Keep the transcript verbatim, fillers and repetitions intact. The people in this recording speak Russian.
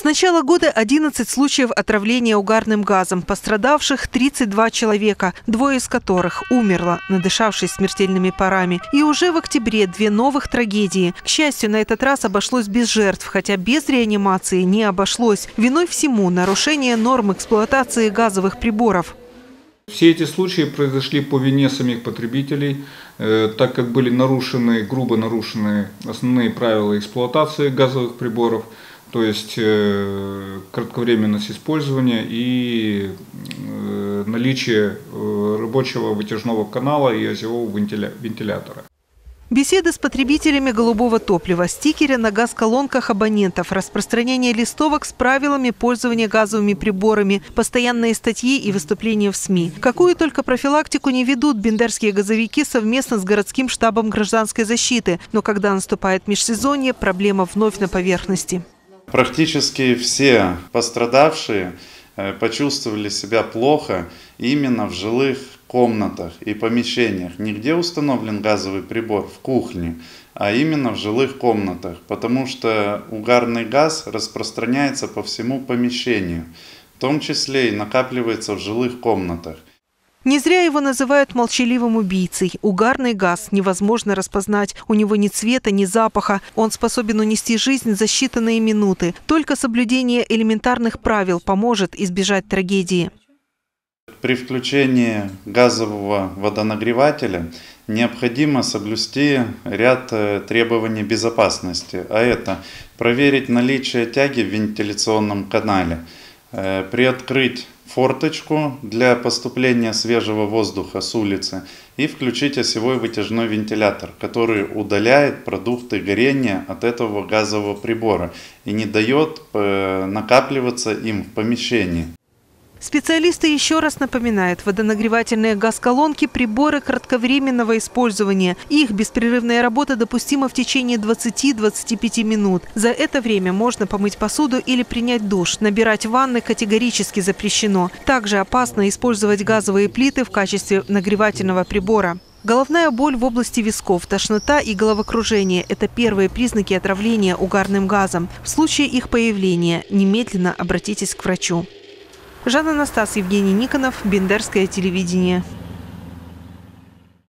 С начала года одиннадцать случаев отравления угарным газом. Пострадавших тридцать два человека, двое из которых умерло, надышавшись смертельными парами. И уже в октябре две новых трагедии. К счастью, на этот раз обошлось без жертв, хотя без реанимации не обошлось. Виной всему нарушение норм эксплуатации газовых приборов. Все эти случаи произошли по вине самих потребителей, так как были нарушены, грубо нарушены основные правила эксплуатации газовых приборов, то есть кратковременность использования и наличие рабочего вытяжного канала и озевого вентилятора. Беседы с потребителями голубого топлива, стикеры на газ-колонках абонентов, распространение листовок с правилами пользования газовыми приборами, постоянные статьи и выступления в СМИ. Какую только профилактику не ведут бендерские газовики совместно с городским штабом гражданской защиты. Но когда наступает межсезонье, проблема вновь на поверхности. Практически все пострадавшие почувствовали себя плохо именно в жилых комнатах и помещениях. Нигде установлен газовый прибор в кухне, а именно в жилых комнатах, потому что угарный газ распространяется по всему помещению, в том числе и накапливается в жилых комнатах. Не зря его называют молчаливым убийцей. Угарный газ невозможно распознать. У него ни цвета, ни запаха. Он способен унести жизнь за считанные минуты. Только соблюдение элементарных правил поможет избежать трагедии. При включении газового водонагревателя необходимо соблюсти ряд требований безопасности. А это проверить наличие тяги в вентиляционном канале, приоткрыть форточку для поступления свежего воздуха с улицы и включить осевой вытяжной вентилятор, который удаляет продукты горения от этого газового прибора и не дает накапливаться им в помещении. Специалисты еще раз напоминают, водонагревательные газ-колонки – приборы кратковременного использования. Их беспрерывная работа допустима в течение двадцати-двадцати пяти минут. За это время можно помыть посуду или принять душ. Набирать ванны категорически запрещено. Также опасно использовать газовые плиты в качестве нагревательного прибора. Головная боль в области висков, тошнота и головокружение – это первые признаки отравления угарным газом. В случае их появления немедленно обратитесь к врачу. Жанна Анастас, Евгений Никонов, Бендерское телевидение.